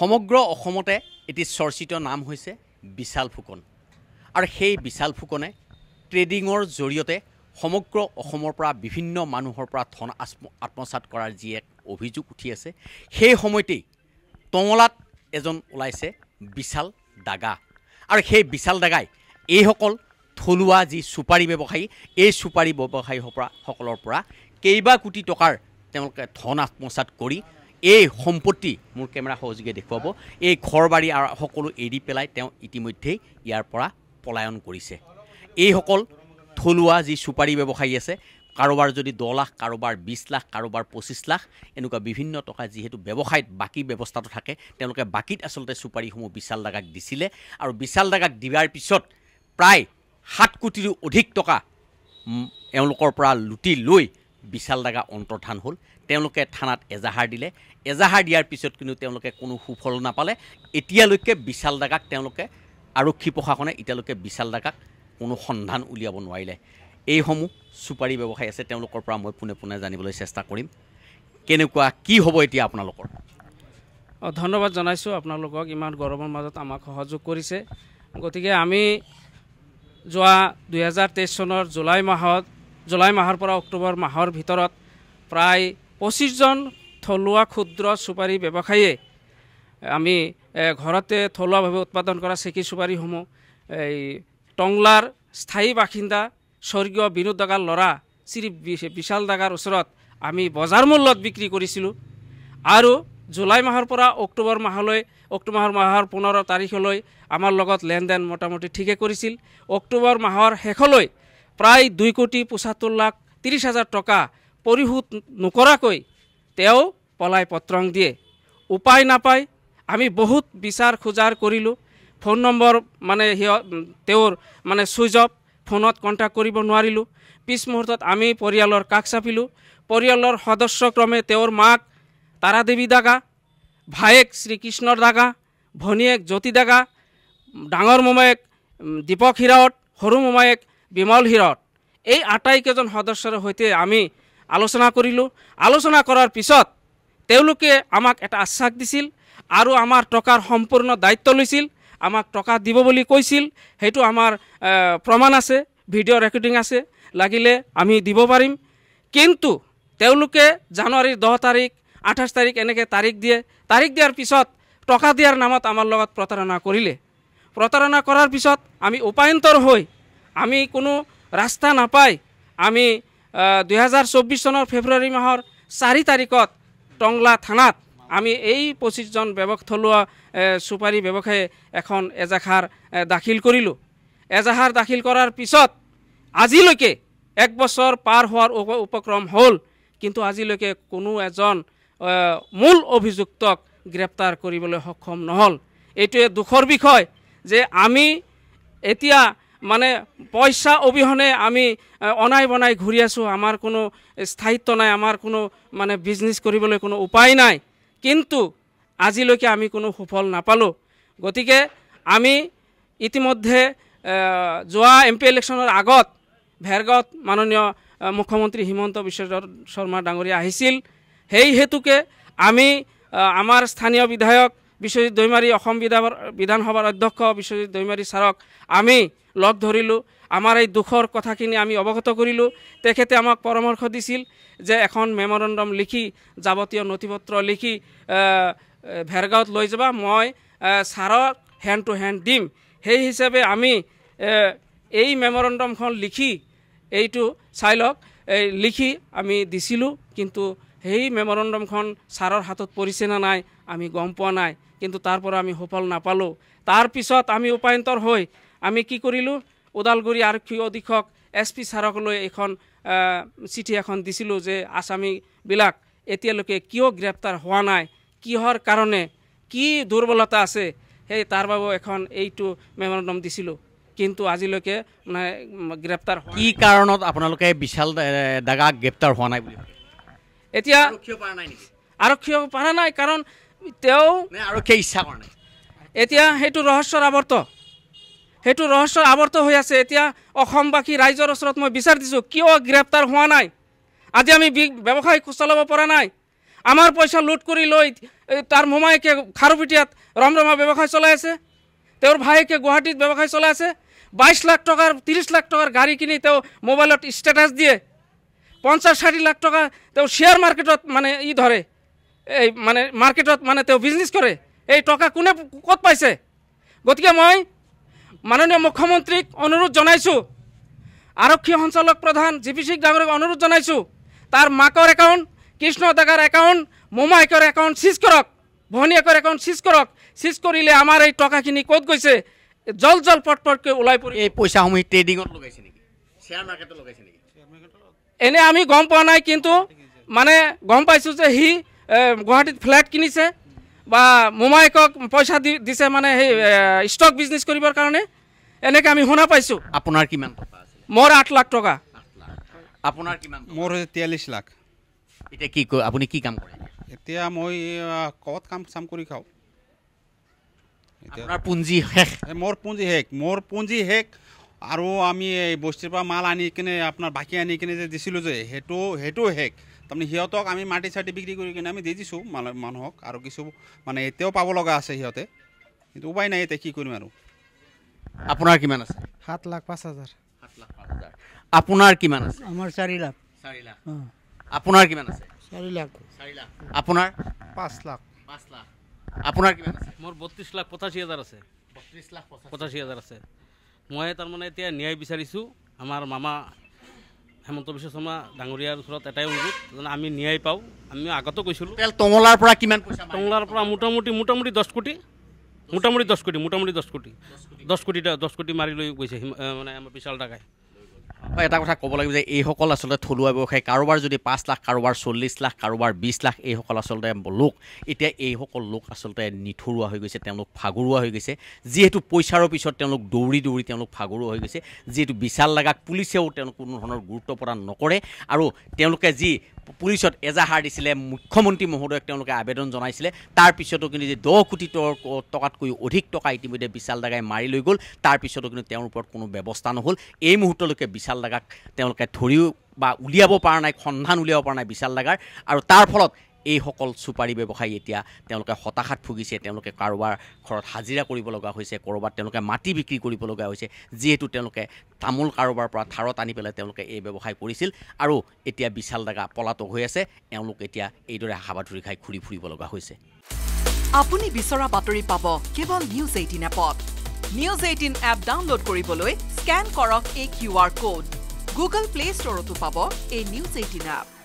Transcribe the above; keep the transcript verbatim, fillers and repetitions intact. সমগ্র অসমতে এটি চর্চিত নাম হয়েছে বিশাল ফুকন। আর সেই বিশাল ফুকনে ট্রেডিংর জড়িয়ে সমগ্র অসমরপরা বিভিন্ন মানুষরপরা ধন আত্মসাত করার যি এক অভিযোগ উঠি আছে, সেই সময়তেই টঙলাত এজন ওলাইছে বিশাল দাগা। আর সেই বিশাল দাগাই এই সকল থলুয়া যি সুপারি ব্যবসায়ী, এই সুপারি ব্যবসায়ীপরা সকলরপরা কেইবা কোটি টকার তেওঁলোকে ধন আত্মসাত করে এই সম্পত্তি মোৰ কেমেৰা সহযোগে দেখুৱাব, এই ঘৰ বাৰী আৰু সকলো এৰি পেলাই তেওঁ ইতিমধ্যেই ইয়াৰপৰা পলায়ন কৰিছে। এইসকল থলুৱা যি সুপাৰী ব্যৱসায়ী আছে, কাৰোবাৰ যদি দহ লাখ, কাৰোবাৰ বিছ লাখ, কাৰোবাৰ পঁচিছ লাখ এনেকুৱা বিভিন্ন টকা যিহেতু ব্যৱসায়ত বাকী ব্যৱস্থাটো থাকে, তেওঁলোকে বাকীত আচলতে চুপাৰীসমূহ বিশাল দাগাক দিছিলে। আৰু বিশাল দাগাক দিয়াৰ পিছত প্ৰায় সাত কোটিৰো অধিক টকা এওঁলোকৰ পৰা লুটি লৈ বিশাল দাগা অন্তৰ্ধান হ'ল। তেওঁলোকে থানাত এজাহাৰ দিলে, এজাহাৰ দিয়াৰ পিছত কিন্তু তেওঁলোকে কোনো সুফল নাপালে। এতিয়ালৈকে বিশাল দাগাক তেওঁলোকে আৰক্ষী প্ৰশাসনে এতিয়ালৈকে বিশাল দাগাক কোনো সন্ধান উলিয়াব নোৱাৰিলে। এইসমূহ চুপাৰী ব্যৱসায়ী আছে, তেওঁলোকৰ পৰা মই পোনে পোনে জানিবলৈ চেষ্টা কৰিম কেনেকুৱা কি হ'ব এতিয়া আপোনালোকৰ। ধন্যবাদ জনাইছোঁ আপোনালোকক, ইমান গৰমৰ মাজত আমাক সহযোগ কৰিছে। গতিকে আমি যোৱা দুহেজাৰ তেইছ চনৰ জুলাই মাহত জুলাই মাহৰ পৰা অক্টোবৰ মাহৰ ভিতৰত প্ৰায় পঁচিছজন থলুৱা ক্ষুদ্ৰ চুপাৰী ব্যৱসায়ীয়ে আমি ঘৰতে থলুৱাভাৱে উৎপাদন কৰা চেকি চুপাৰীসমূহ এই টংলাৰ স্থায়ী বাসিন্দা স্বৰ্গীয় বিনোদ দাগাৰ ল'ৰা শ্ৰী বিশাল দাগাৰ ওচৰত আমি বজাৰ মূল্যত বিক্ৰী কৰিছিলোঁ। আৰু জুলাই মাহৰ পৰা অক্টোবৰ মাহলৈ অক্টোবৰ মাহৰ পোন্ধৰ তাৰিখলৈ আমাৰ লগত লেনদেন মোটামুটি ঠিকে কৰিছিল। অক্টোবৰ মাহৰ শেষলৈ প্ৰায় দুই কোটি পঁচাত্তৰ লাখ ত্ৰিছ হাজাৰ টকা পৰিশোধ নকৰাকৈ তেওঁ পলাই পত্ৰং দিয়ে। উপায় নাপায় আমি বহুত বিচাৰ খোজাৰ কৰিলোঁ, ফোন নম্বৰ মানে সিহঁত তেওঁৰ মানে ছুইচ অফ, ফোনত কণ্টেক্ট কৰিব নোৱাৰিলোঁ। পিছ মুহূৰ্তত আমি পৰিয়ালৰ কাষ চাপিলোঁ। পৰিয়ালৰ সদস্যক্ৰমে তেওঁৰ মাক তাৰাদেৱী দাগা, ভায়েক শ্ৰীকৃষ্ণ দাগা, ভনীয়েক জ্যোতি দাগা, ডাঙৰ মোমায়েক দীপক হিৰাৱত, সৰু মোমায়েক বিমল হিৰত, এই আটাইকেইজন সদস্যৰ সৈতে আমি আলোচনা কৰিলোঁ। আলোচনা কৰাৰ পিছত তেওঁলোকে আমাক এটা আশ্বাস দিছিল আৰু আমাৰ টকাৰ সম্পূৰ্ণ দায়িত্ব লৈছিল, আমাক টকা দিব বুলি কৈছিল। সেইটো আমাৰ প্ৰমাণ আছে, ভিডিঅ' ৰেকৰ্ডিং আছে, লাগিলে আমি দিব পাৰিম। কিন্তু তেওঁলোকে জানুৱাৰীৰ দহ তাৰিখ, আঠাইছ তাৰিখ এনেকৈ তাৰিখ দিয়ে। তাৰিখ দিয়াৰ পিছত টকা দিয়াৰ নামত আমাৰ লগত প্ৰতাৰণা কৰিলে। প্ৰতাৰণা কৰাৰ পিছত আমি উপায়ন্তৰ হৈ আমি কোনো ৰাস্তা নাপাই আমি দুহেজাৰ চৌব্বিছ চনৰ ফেব্ৰুৱাৰী মাহৰ চাৰি তাৰিখত টংলা থানাত আমি এই পঁচিছজন ব্যৱসায়ী থলুৱা চুপাৰী ব্যৱসায়ী এখন এজাহাৰ দাখিল কৰিলোঁ। এজাহাৰ দাখিল কৰাৰ পিছত আজিলৈকে এক বছৰ পাৰ হোৱাৰ উপক্ৰম হ'ল, কিন্তু আজিলৈকে কোনো এজন মূল অভিযুক্তক গ্ৰেপ্তাৰ কৰিবলৈ সক্ষম নহ'ল। এইটোৱে দুখৰ বিষয় যে আমি এতিয়া মানে পইচা অবিহনে আমি অনাই বনাই ঘূৰি আছোঁ, আমাৰ কোনো স্থায়িত্ব নাই, আমাৰ কোনো মানে বিজনেছ কৰিবলৈ কোনো উপায় নাই, কিন্তু আজিলৈকে আমি কোনো সুফল নাপালোঁ। গতিকে আমি ইতিমধ্যে যোৱা এম পি ইলেকশ্যনৰ আগত ভেৰগাঁৱত মাননীয় মুখ্যমন্ত্ৰী হিমন্ত বিশ্ব শৰ্মা ডাঙৰীয়া আহিছিল। সেই হেতুকে আমি আমাৰ স্থানীয় বিধায়ক বিশ্বজিৎ দৈমাৰী, অসম বিধান বিধানসভাৰ অধ্যক্ষ বিশ্বজিৎ দৈমাৰী ছাৰক আমি লগ ধৰিলোঁ। আমাৰ এই দুখৰ কথাখিনি আমি অৱগত কৰিলোঁ। তেখেতে আমাক পৰামৰ্শ দিছিল যে এখন মেম'ৰেণ্ডাম লিখি, যাৱতীয় নথিপত্ৰ লিখি ভেৰগাঁৱত লৈ যাবা, মই ছাৰক হেণ্ড টু হেণ্ড দিম। সেই হিচাপে আমি এই মেম'ৰেণ্ডামখন লিখি এইটো চাই লওক এই লিখি আমি দিছিলোঁ। কিন্তু সেই মেম'ৰেণ্ডামখন ছাৰৰ হাতত পৰিছে না নাই আমি গম পোৱা নাই, কিন্তু তাৰ পৰা আমি সফল নাপালোঁ। তাৰপিছত আমি উপায়ন্তৰ হৈ আমি কি কৰিলোঁ, ওদালগুৰি আৰক্ষী অধীক্ষক এছ পি ছাৰক লৈ এখন চিঠি এখন দিছিলোঁ যে আসামীবিলাক এতিয়ালৈকে কিয় গ্ৰেপ্তাৰ হোৱা নাই, কিহৰ কাৰণে, কি দুৰ্বলতা আছে, সেই তাৰ বাবেও এখন এইটো মেম'ৰেণ্ডাম দিছিলোঁ। কিন্তু আজিলৈকে মানে গ্ৰেপ্তাৰ কি কাৰণত আপোনালোকে বিশাল দাগাক গ্ৰেপ্তাৰ হোৱা নাই বুলি এতিয়া আৰক্ষী পৰা নাই, কাৰণ তেওঁ আৰক্ষীয়ে ইচ্ছা কৰা নাই। এতিয়া সেইটো ৰহস্যৰ আৱৰ্ত, সেইটো ৰহস্যৰ আৱৰ্ত হৈ আছে। এতিয়া অসমবাসী ৰাইজৰ ওচৰত মই বিচাৰ দিছোঁ, কিয় গ্ৰেপ্তাৰ হোৱা নাই, আজি আমি ব্যৱসায় চলাব পৰা নাই, আমার পয়সা লুট করে লই তার মোমায়েকে খারুপিটিয়াত রমরমা ব্যবসায় চলাই আছে, তোর ভাইকে গুৱাহাটীত ব্যবসায় চলাই আছে। বাইশ লাখ টাকার তিরিশ লাখ টাকার গাড়ি কিনি তো মোবাইলত স্ট্যাটাস দিয়ে পঞ্চাশ ষাঠি লাখ টাকা তো শেয়ার মার্কেটত মানে ই ধরে, এই মানে মার্কেটত মানে তো বিজনেস করে। এই টাকা কোনে কত পাইছে? গতিকে মই মাননীয় মুখ্যমন্ত্রীক অনুরোধ জানাইছো, আরক্ষী সঞ্চালক প্রধান জিপি সিং ডাঙৰীয়াক অনুরোধ জানাইছো, তার মাকর অ্যাকাউন্ট, কৃষ্ণ দাগার অ্যাকাউন্ট, মোমায়েকর অ্যাকাউন্ট সিজ করক, ভনীয়েকর অ্যাকাউন্ট সিজ করক। সিজ করিলে আমার এই টাকাখিনি কত গৈছে জল জল পটপটকে ওলাই পড়ি। এই পয়সাসমূহ ট্রেডিংত লগাইছে নাকি, শেয়ার মার্কেটত লগাইছে নাকি এনে আমি গম পাওয়া নাই, কিন্তু মানে গম পাইছো যে হি গুৱাহাটীত ফ্ল্যাট কিনিছে বা মোমায়েকক পয়সা দি দিছে মানে সেই স্টক বিজনেস করিবার কারণে, এনেকে আমি শুনা পাইছো। আপনার কিমান টাকা আছে? মোর আট লাখ টাকা। আপনার কিমান? মোর হইছে তেয়াল্লিশ লাখ। এটা কি আপনি কি কাম করেন? এতিয়া মই কত কাম চাম কৰি খাও। আপনার পুঁজি হেক? মোর পুঁজি হেক, মোর পুঁজি হেক। আৰু আমি এই বস্তিৰ পৰা মাল আনি কিনে আপোনাৰ বাকী আনি কিনে যে দিছিলোঁ যে সেইটো সেইটো হেক। তাৰমানে সিহঁতক আমি মাটি চাটি বিক্ৰী কৰি কিনে আমি দি দিছোঁ মানুহক, আৰু কিছু মানে এতিয়াও পাব লগা আছে সিহঁতে, কিন্তু উপায় নাই, এতিয়া কি কৰিম আৰু। আপোনাৰ কিমান আছে? সাত লাখ পাঁচ হাজাৰ। সাত লাখ পাঁচ হাজাৰ। আপোনাৰ কিমান আছে? আমাৰ চাৰি লাখ। চাৰি লাখ। আপোনাৰ কিমান আছে? চাৰি লাখ। চাৰি লাখ। আপোনাৰ? পাঁচ লাখ। পাঁচ লাখ। আপোনাৰ কিমান আছে? মোৰ বত্ৰিছ লাখ পঁচাশী হাজাৰ আছে। বত্ৰিছ লাখ পঁচাশী হাজাৰ আছে। মই তাৰমানে এতিয়া ন্যায় বিচাৰিছোঁ। আমাৰ মামা হিমন্ত বিশ্ব শৰ্মা ডাঙৰীয়াৰ ওচৰত এটাই অনুৰোধ, আমি ন্যায় পাওঁ। আমি আগতো কৈছিলোঁ। টংলাৰ পৰা কিমান পইচা? টংলাৰ পৰা মোটামুটি মোটামুটি দহ কোটি মোটামুটি দহ কোটি মোটামুটি দহ কোটি দহ কোটি দহ কোটি মাৰি লৈ গৈছে মানে আমাৰ বিশাল দাগাই। এটা কথা ক'ব লাগিব যে এইসকল আচলতে থলুৱা ব্যৱসায়ী। কাৰোবাৰ যদি পাঁচ লাখ, কাৰোবাৰ চল্লিছ লাখ, কাৰোবাৰ বিছ লাখ, এইসকল আচলতে লোক। এতিয়া এইসকল লোক আচলতে নিঠৰুৱা হৈ গৈছে, তেওঁলোক ভাগৰুৱা হৈ গৈছে, যিহেতু পইচাৰ পিছত তেওঁলোক দৌৰি দৌৰি তেওঁলোক ভাগৰুৱা হৈ গৈছে। যিহেতু বিশাল দাগাক পুলিচেও তেওঁলোক কোনো ধৰণৰ গুৰুত্ব প্ৰদান নকৰে, আৰু তেওঁলোকে যি পুলিচত এজাহাৰ দিছিলে, মুখ্যমন্ত্ৰী মহোদয়ক তেওঁলোকে আবেদন জনাইছিলে, তাৰপিছতো কিন্তু যে দহ কোটি টকাতকৈ অধিক টকা ইতিমধ্যে বিশাল দাগাই মাৰি লৈ গ'ল, তাৰপিছতো কিন্তু তেওঁৰ ওপৰত কোনো ব্যৱস্থা নহ'ল। এই মুহূৰ্তলৈকে বিশাল দাগাক তেওঁলোকে ধৰিও বা উলিয়াব পৰা নাই, সন্ধান উলিয়াব পৰা নাই বিশাল দাগাৰ। আৰু তাৰ ফলত এইসকল চুপাৰী ব্যৱসায়ী এতিয়া তেওঁলোকে হতাশাত ভুগিছে। তেওঁলোকে কাৰোবাৰ ঘৰত হাজিৰা কৰিব লগা হৈছে, ক'ৰবাত তেওঁলোকে মাটি বিক্ৰী কৰিব লগা হৈছে, যিহেতু তেওঁলোকে তামোল কাৰোবাৰ পৰা ধাৰত আনি পেলাই তেওঁলোকে এই ব্যৱসায় কৰিছিল। আৰু এতিয়া বিশাল দাগা পলাতক হৈ আছে, এওঁলোক এতিয়া এইদৰে হাবা ধৰি খাই ঘূৰি ফুৰিব লগা হৈছে। আপুনি বিচৰা বাতৰি পাব কেৱল নিউজ এইটিন এপত। নিউজ এইটিন এপ ডাউনলোড কৰিবলৈ স্কেন কৰক এই Q R code. Google play ষ্টৰতো পাব এই নিউজ এইটিন এপ।